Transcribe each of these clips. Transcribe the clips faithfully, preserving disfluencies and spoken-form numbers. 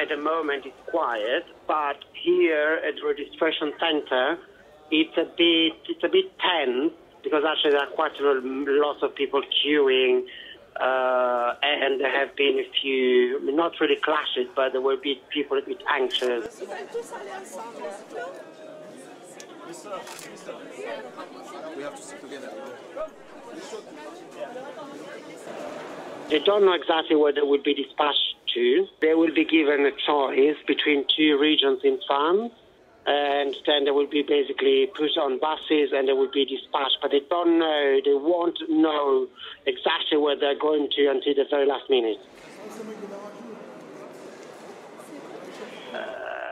at the moment it's quiet, but here at the registration center, it's a bit it's a bit tense because actually there are quite a lot of people queuing, uh, and there have been a few, not really clashes, but there were a bit, people a bit anxious. We have to stick together. They don't know exactly where they will be dispatched to. They will be given a choice between two regions in France, and then they will be basically put on buses and they will be dispatched. But they don't know, they won't know exactly where they're going to until the very last minute. Uh,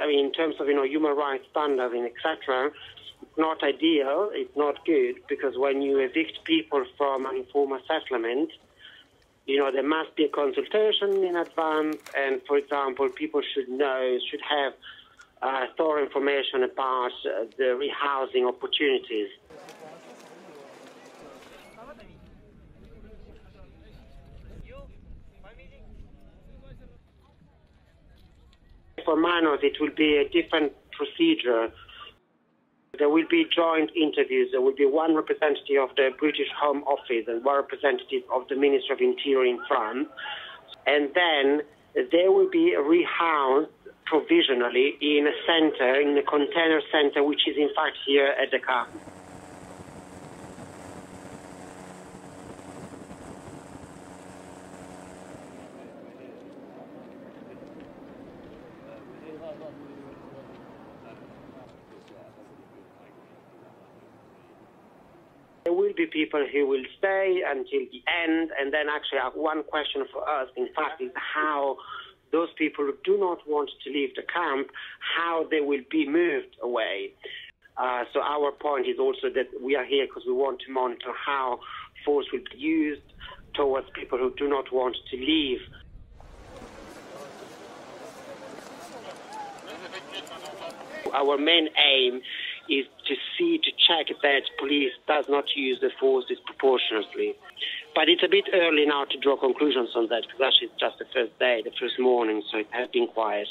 I mean, in terms of, you know, human rights standards and et cetera, it's not ideal, it's not good, because when you evict people from an informal settlement, you know, there must be a consultation in advance, and, for example, people should know, should have uh, thorough information about uh, the rehousing opportunities. For minors, it will be a different procedure. There will be joint interviews. There will be one representative of the British Home Office and one representative of the Ministry of Interior in France. And then they will be rehoused provisionally in a centre, in a container centre, which is in fact here at the camp. There will be people who will stay until the end, and then actually one question for us, in fact, is how those people who do not want to leave the camp, how they will be moved away. Uh, so our point is also that we are here because we want to monitor how force will be used towards people who do not want to leave. Our main aim is to see, to check that police does not use the force disproportionately. But it's a bit early now to draw conclusions on that, because actually it's just the first day, the first morning, so it has been quiet.